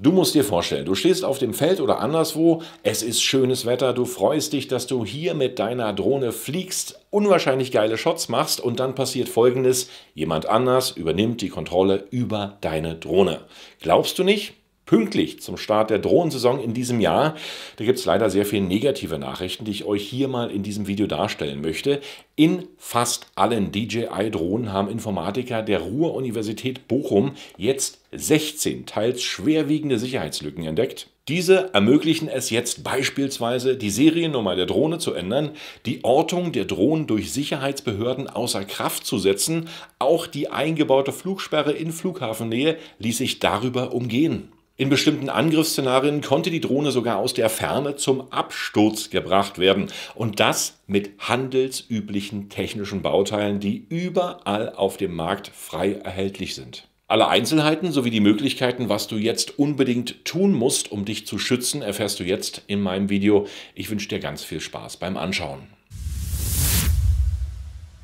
Du musst dir vorstellen, du stehst auf dem Feld oder anderswo, es ist schönes Wetter, du freust dich, dass du hier mit deiner Drohne fliegst, unwahrscheinlich geile Shots machst und dann passiert Folgendes, jemand anders übernimmt die Kontrolle über deine Drohne. Glaubst du nicht? Pünktlich zum Start der Drohnensaison in diesem Jahr, da gibt es leider sehr viele negative Nachrichten, die ich euch hier mal in diesem Video darstellen möchte. In fast allen DJI-Drohnen haben Informatiker der Ruhr-Universität Bochum jetzt 16 teils schwerwiegende Sicherheitslücken entdeckt. Diese ermöglichen es jetzt beispielsweise, die Seriennummer der Drohne zu ändern, die Ortung der Drohnen durch Sicherheitsbehörden außer Kraft zu setzen, auch die eingebaute Flugsperre in Flughafennähe ließ sich darüber umgehen. In bestimmten Angriffsszenarien konnte die Drohne sogar aus der Ferne zum Absturz gebracht werden. Und das mit handelsüblichen technischen Bauteilen, die überall auf dem Markt frei erhältlich sind. Alle Einzelheiten sowie die Möglichkeiten, was du jetzt unbedingt tun musst, um dich zu schützen, erfährst du jetzt in meinem Video. Ich wünsche dir ganz viel Spaß beim Anschauen.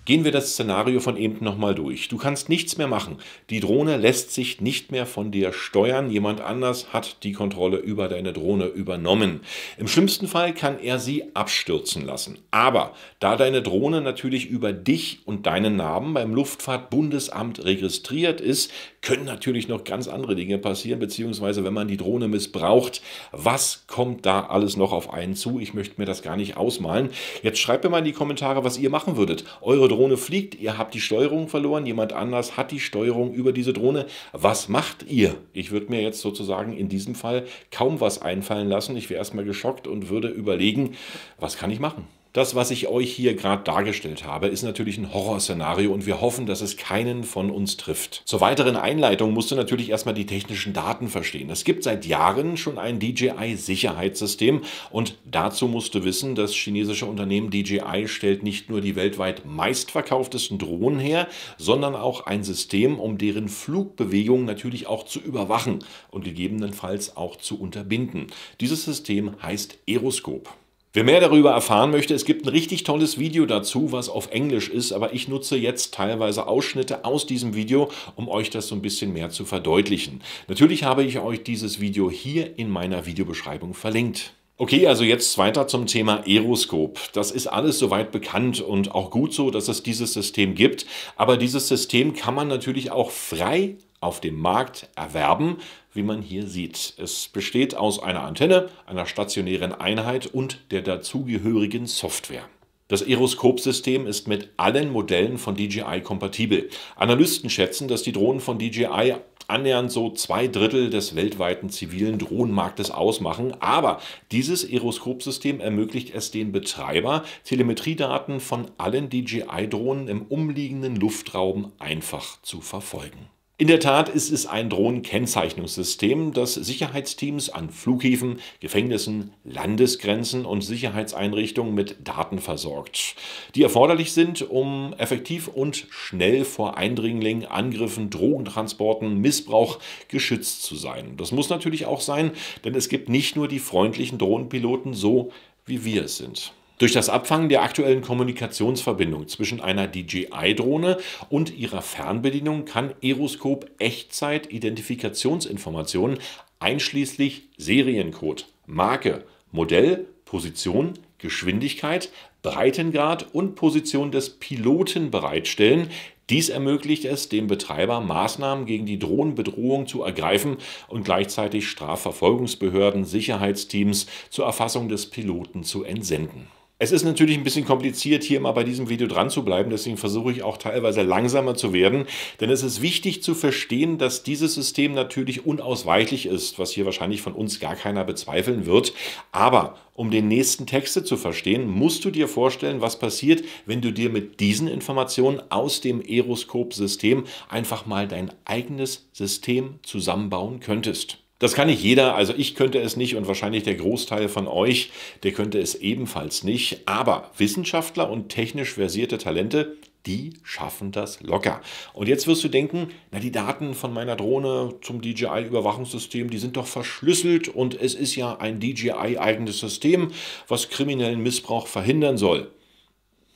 Gehen wir das Szenario von eben nochmal durch. Du kannst nichts mehr machen. Die Drohne lässt sich nicht mehr von dir steuern. Jemand anders hat die Kontrolle über deine Drohne übernommen. Im schlimmsten Fall kann er sie abstürzen lassen. Aber da deine Drohne natürlich über dich und deinen Namen beim Luftfahrtbundesamt registriert ist, können natürlich noch ganz andere Dinge passieren, beziehungsweise wenn man die Drohne missbraucht. Was kommt da alles noch auf einen zu? Ich möchte mir das gar nicht ausmalen. Jetzt schreibt mir mal in die Kommentare, was ihr machen würdet. Eure Drohne fliegt, ihr habt die Steuerung verloren, jemand anders hat die Steuerung über diese Drohne. Was macht ihr? Ich würde mir jetzt sozusagen in diesem Fall kaum was einfallen lassen. Ich wäre erstmal geschockt und würde überlegen, was kann ich machen? Das, was ich euch hier gerade dargestellt habe, ist natürlich ein Horrorszenario und wir hoffen, dass es keinen von uns trifft. Zur weiteren Einleitung musst du natürlich erstmal die technischen Daten verstehen. Es gibt seit Jahren schon ein DJI-Sicherheitssystem und dazu musst du wissen, das chinesische Unternehmen DJI stellt nicht nur die weltweit meistverkauftesten Drohnen her, sondern auch ein System, um deren Flugbewegungen natürlich auch zu überwachen und gegebenenfalls auch zu unterbinden. Dieses System heißt Aeroscope. Wer mehr darüber erfahren möchte, es gibt ein richtig tolles Video dazu, was auf Englisch ist, aber ich nutze jetzt teilweise Ausschnitte aus diesem Video, um euch das so ein bisschen mehr zu verdeutlichen. Natürlich habe ich euch dieses Video hier in meiner Videobeschreibung verlinkt. Okay, also jetzt weiter zum Thema Aeroscope. Das ist alles soweit bekannt und auch gut so, dass es dieses System gibt, aber dieses System kann man natürlich auch frei auf dem Markt erwerben, wie man hier sieht. Es besteht aus einer Antenne, einer stationären Einheit und der dazugehörigen Software. Das Aeroscope-System ist mit allen Modellen von DJI kompatibel. Analysten schätzen, dass die Drohnen von DJI annähernd so 2/3 des weltweiten zivilen Drohnenmarktes ausmachen. Aber dieses Aeroscope-System ermöglicht es den Betreiber, Telemetriedaten von allen DJI-Drohnen im umliegenden Luftraum einfach zu verfolgen. In der Tat ist es ein Drohnenkennzeichnungssystem, das Sicherheitsteams an Flughäfen, Gefängnissen, Landesgrenzen und Sicherheitseinrichtungen mit Daten versorgt, die erforderlich sind, um effektiv und schnell vor Eindringlingen, Angriffen, Drogentransporten, Missbrauch geschützt zu sein. Das muss natürlich auch sein, denn es gibt nicht nur die freundlichen Drohnenpiloten, so wie wir es sind. Durch das Abfangen der aktuellen Kommunikationsverbindung zwischen einer DJI-Drohne und ihrer Fernbedienung kann Aeroscope Echtzeit-Identifikationsinformationen einschließlich Seriencode, Marke, Modell, Position, Geschwindigkeit, Breitengrad und Position des Piloten bereitstellen. Dies ermöglicht es dem Betreiber, Maßnahmen gegen die Drohnenbedrohung zu ergreifen und gleichzeitig Strafverfolgungsbehörden, Sicherheitsteams zur Erfassung des Piloten zu entsenden. Es ist natürlich ein bisschen kompliziert, hier mal bei diesem Video dran zu bleiben, deswegen versuche ich auch teilweise langsamer zu werden, denn es ist wichtig zu verstehen, dass dieses System natürlich unausweichlich ist, was hier wahrscheinlich von uns gar keiner bezweifeln wird. Aber um den nächsten Texte zu verstehen, musst du dir vorstellen, was passiert, wenn du dir mit diesen Informationen aus dem Aeroscope-System einfach mal dein eigenes System zusammenbauen könntest. Das kann nicht jeder, also ich könnte es nicht und wahrscheinlich der Großteil von euch, der könnte es ebenfalls nicht. Aber Wissenschaftler und technisch versierte Talente, die schaffen das locker. Und jetzt wirst du denken, na die Daten von meiner Drohne zum DJI-Überwachungssystem, die sind doch verschlüsselt und es ist ja ein DJI-eigenes System, was kriminellen Missbrauch verhindern soll.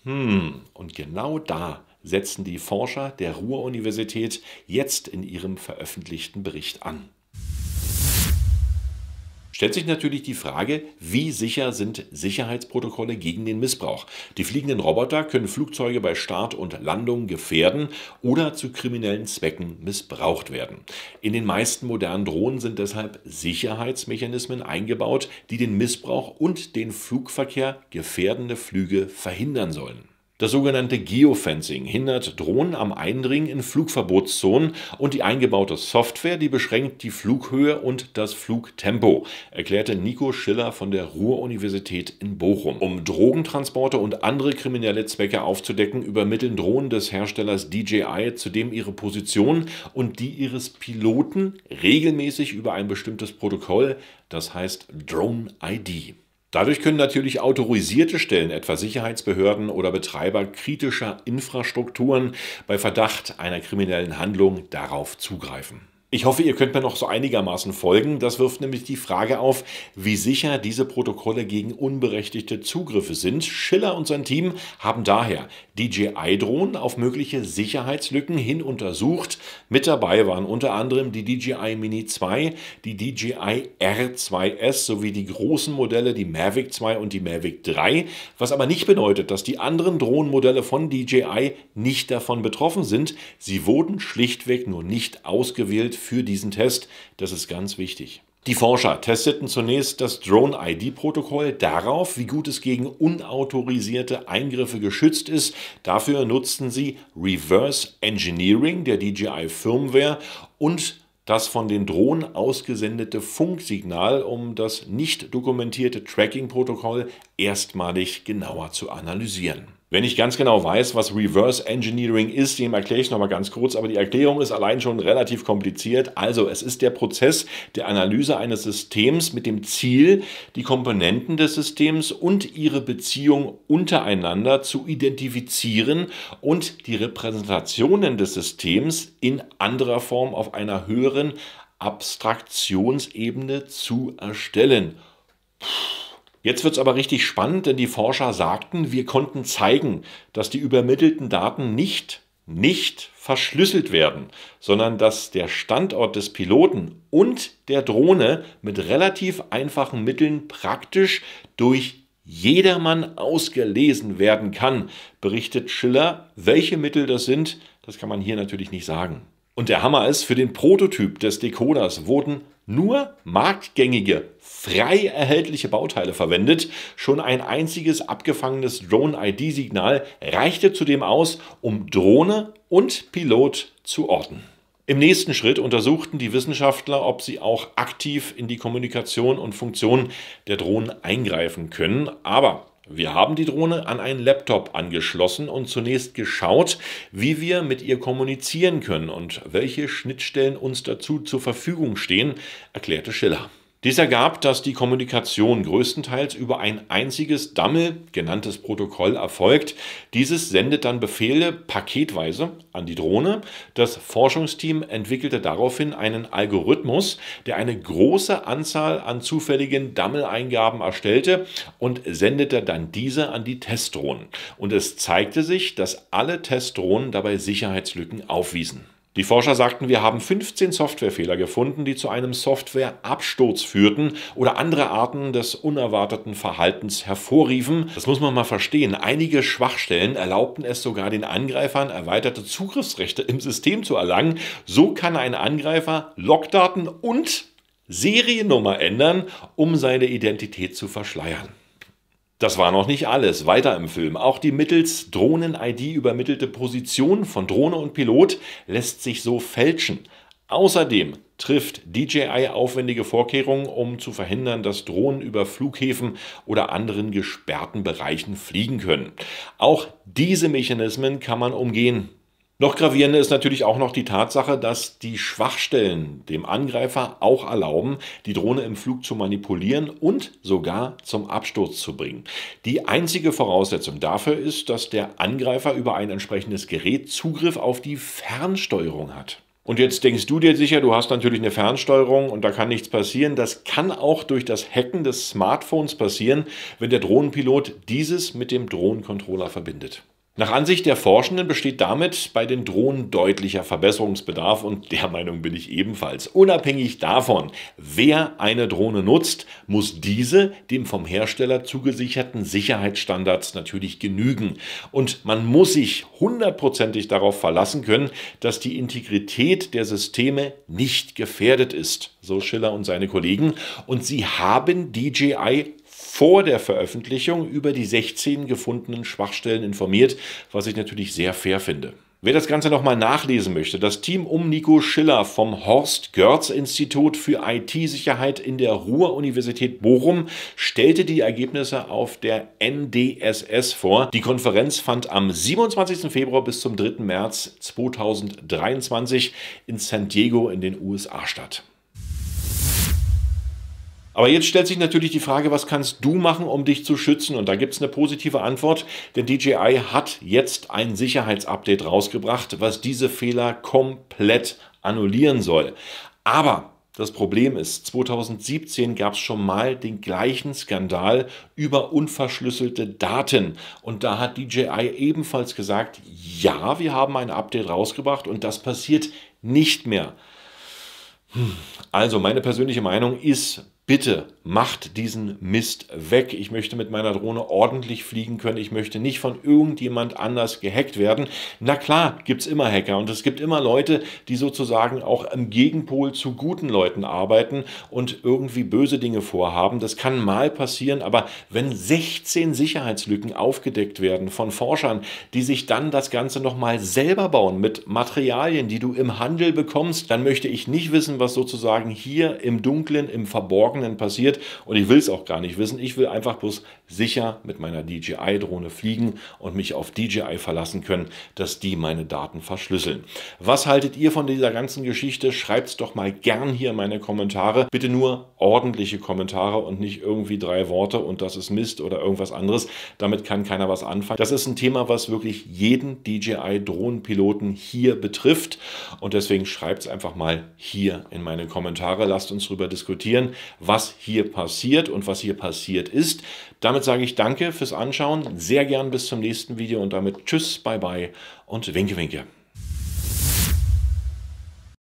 Und genau da setzen die Forscher der Ruhr-Universität jetzt in ihrem veröffentlichten Bericht an. stellt sich natürlich die Frage, wie sicher sind Sicherheitsprotokolle gegen den Missbrauch? Die fliegenden Roboter können Flugzeuge bei Start und Landung gefährden oder zu kriminellen Zwecken missbraucht werden. In den meisten modernen Drohnen sind deshalb Sicherheitsmechanismen eingebaut, die den Missbrauch und den Flugverkehr gefährdende Flüge verhindern sollen. Das sogenannte Geofencing hindert Drohnen am Eindringen in Flugverbotszonen und die eingebaute Software, die beschränkt die Flughöhe und das Flugtempo, erklärte Nico Schiller von der Ruhr-Universität in Bochum. Um Drogentransporte und andere kriminelle Zwecke aufzudecken, übermitteln Drohnen des Herstellers DJI zudem ihre Position und die ihres Piloten regelmäßig über ein bestimmtes Protokoll, das heißt Drone-ID. Dadurch können natürlich autorisierte Stellen, etwa Sicherheitsbehörden oder Betreiber kritischer Infrastrukturen, bei Verdacht einer kriminellen Handlung darauf zugreifen. Ich hoffe, ihr könnt mir noch so einigermaßen folgen. Das wirft nämlich die Frage auf, wie sicher diese Protokolle gegen unberechtigte Zugriffe sind. Schiller und sein Team haben daher DJI-Drohnen auf mögliche Sicherheitslücken hin untersucht. Mit dabei waren unter anderem die DJI Mini 2, die DJI R2S sowie die großen Modelle, die Mavic 2 und die Mavic 3. Was aber nicht bedeutet, dass die anderen Drohnenmodelle von DJI nicht davon betroffen sind. Sie wurden schlichtweg nur nicht ausgewählt für diesen Test. Das ist ganz wichtig. Die Forscher testeten zunächst das Drone-ID-Protokoll darauf, wie gut es gegen unautorisierte Eingriffe geschützt ist. Dafür nutzten sie Reverse Engineering der DJI-Firmware und das von den Drohnen ausgesendete Funksignal, um das nicht dokumentierte Tracking-Protokoll erstmalig genauer zu analysieren. Wenn ich ganz genau weiß, was Reverse Engineering ist, dem erkläre ich es nochmal ganz kurz, aber die Erklärung ist allein schon relativ kompliziert. Also es ist der Prozess der Analyse eines Systems mit dem Ziel, die Komponenten des Systems und ihre Beziehung untereinander zu identifizieren und die Repräsentationen des Systems in anderer Form auf einer höheren Abstraktionsebene zu erstellen. Jetzt wird es aber richtig spannend, denn die Forscher sagten, wir konnten zeigen, dass die übermittelten Daten nicht verschlüsselt werden, sondern dass der Standort des Piloten und der Drohne mit relativ einfachen Mitteln praktisch durch jedermann ausgelesen werden kann, berichtet Schiller. Welche Mittel das sind, das kann man hier natürlich nicht sagen. Und der Hammer ist, für den Prototyp des Decoders wurden nur marktgängige, frei erhältliche Bauteile verwendet. Schon ein einziges abgefangenes Drone-ID-Signal reichte zudem aus, um Drohne und Pilot zu orten. Im nächsten Schritt untersuchten die Wissenschaftler, ob sie auch aktiv in die Kommunikation und Funktion der Drohnen eingreifen können. Aber wir haben die Drohne an einen Laptop angeschlossen und zunächst geschaut, wie wir mit ihr kommunizieren können und welche Schnittstellen uns dazu zur Verfügung stehen, erklärte Schiller. Dies ergab, dass die Kommunikation größtenteils über ein einziges Dummy, genanntes Protokoll, erfolgt. Dieses sendet dann Befehle paketweise an die Drohne. Das Forschungsteam entwickelte daraufhin einen Algorithmus, der eine große Anzahl an zufälligen Dummy-Eingaben erstellte und sendete dann diese an die Testdrohnen. Und es zeigte sich, dass alle Testdrohnen dabei Sicherheitslücken aufwiesen. Die Forscher sagten, wir haben 15 Softwarefehler gefunden, die zu einem Softwareabsturz führten oder andere Arten des unerwarteten Verhaltens hervorriefen. Das muss man mal verstehen. Einige Schwachstellen erlaubten es sogar den Angreifern, erweiterte Zugriffsrechte im System zu erlangen. So kann ein Angreifer Logdaten und Seriennummer ändern, um seine Identität zu verschleiern. Das war noch nicht alles. Weiter im Film. Auch die mittels Drohnen-ID übermittelte Position von Drohne und Pilot lässt sich so fälschen. Außerdem trifft DJI aufwendige Vorkehrungen, um zu verhindern, dass Drohnen über Flughäfen oder anderen gesperrten Bereichen fliegen können. Auch diese Mechanismen kann man umgehen. Noch gravierender ist natürlich auch noch die Tatsache, dass die Schwachstellen dem Angreifer auch erlauben, die Drohne im Flug zu manipulieren und sogar zum Absturz zu bringen. Die einzige Voraussetzung dafür ist, dass der Angreifer über ein entsprechendes Gerät Zugriff auf die Fernsteuerung hat. Und jetzt denkst du dir sicher, du hast natürlich eine Fernsteuerung und da kann nichts passieren. Das kann auch durch das Hacken des Smartphones passieren, wenn der Drohnenpilot dieses mit dem Drohnencontroller verbindet. Nach Ansicht der Forschenden besteht damit bei den Drohnen deutlicher Verbesserungsbedarf und der Meinung bin ich ebenfalls. Unabhängig davon, wer eine Drohne nutzt, muss diese dem vom Hersteller zugesicherten Sicherheitsstandards natürlich genügen. Und man muss sich hundertprozentig darauf verlassen können, dass die Integrität der Systeme nicht gefährdet ist, so Schiller und seine Kollegen. Und sie haben DJI vor der Veröffentlichung über die 16 gefundenen Schwachstellen informiert, was ich natürlich sehr fair finde. Wer das Ganze nochmal nachlesen möchte, das Team um Nico Schiller vom Horst-Görtz-Institut für IT-Sicherheit in der Ruhr-Universität Bochum stellte die Ergebnisse auf der NDSS vor. Die Konferenz fand am 27. Februar bis zum 3. März 2023 in San Diego in den USA statt. Aber jetzt stellt sich natürlich die Frage, was kannst du machen, um dich zu schützen? Und da gibt es eine positive Antwort, denn DJI hat jetzt ein Sicherheitsupdate rausgebracht, was diese Fehler komplett annullieren soll. Aber das Problem ist, 2017 gab es schon mal den gleichen Skandal über unverschlüsselte Daten. Und da hat DJI ebenfalls gesagt, ja, wir haben ein Update rausgebracht und das passiert nicht mehr. Also meine persönliche Meinung ist, bitte macht diesen Mist weg. Ich möchte mit meiner Drohne ordentlich fliegen können. Ich möchte nicht von irgendjemand anders gehackt werden. Na klar, gibt es immer Hacker und es gibt immer Leute, die sozusagen auch im Gegenpol zu guten Leuten arbeiten und irgendwie böse Dinge vorhaben. Das kann mal passieren, aber wenn 16 Sicherheitslücken aufgedeckt werden von Forschern, die sich dann das Ganze nochmal selber bauen mit Materialien, die du im Handel bekommst, dann möchte ich nicht wissen, was sozusagen hier im Dunkeln, im Verborgenen passiert und ich will es auch gar nicht wissen. Ich will einfach bloß sicher mit meiner DJI-Drohne fliegen und mich auf DJI verlassen können, dass die meine Daten verschlüsseln. Was haltet ihr von dieser ganzen Geschichte? Schreibt es doch mal gern hier in meine Kommentare. Bitte nur ordentliche Kommentare und nicht irgendwie 3 Worte und das ist Mist oder irgendwas anderes. Damit kann keiner was anfangen. Das ist ein Thema, was wirklich jeden DJI-Drohnenpiloten hier betrifft und deswegen schreibt es einfach mal hier in meine Kommentare. Lasst uns darüber diskutieren, was hier passiert und was hier passiert ist. Damit sage ich danke fürs Anschauen, sehr gern bis zum nächsten Video und damit tschüss, bye bye und winke, winke.